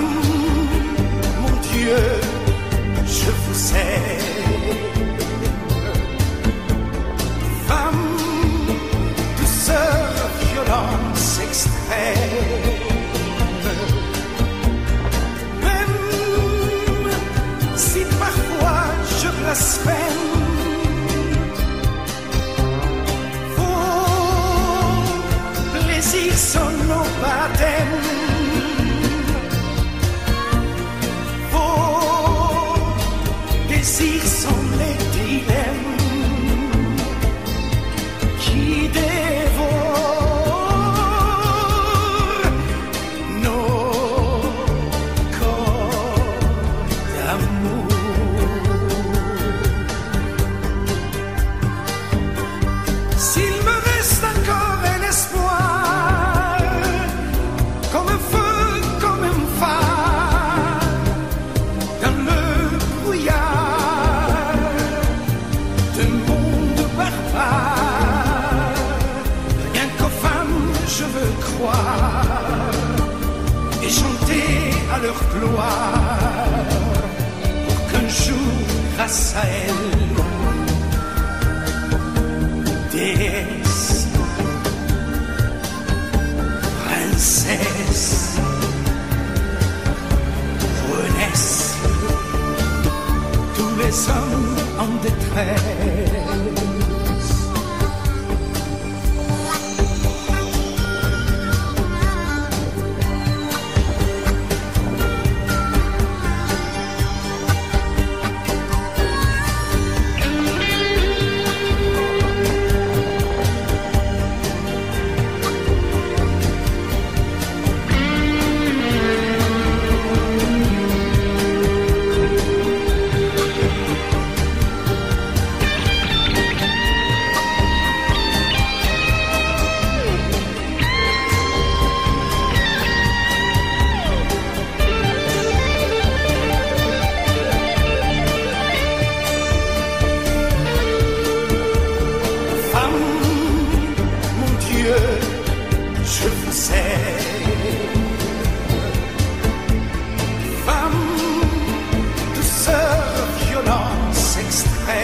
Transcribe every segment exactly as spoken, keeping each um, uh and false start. mon Dieu, je vous aime. Femme, douceur, violence extrême. Même si parfois je blasphème, sono baptême, vos désirs sont les dilemmes qui dévorent nos corps d'amour. S'il me reste encore un espoir, et chanter à leur gloire, pour qu'un jour, grâce à elle, déesse, princesse, renaissent tous les hommes en détresse. Je vous aime, femme, douceur, violence extrême.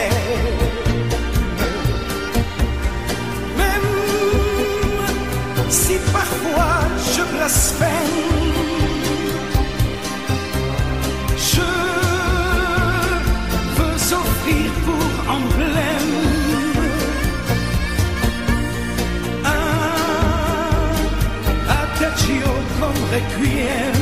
Même si parfois je blasphème, je veux offrir pour emblème comme requiem.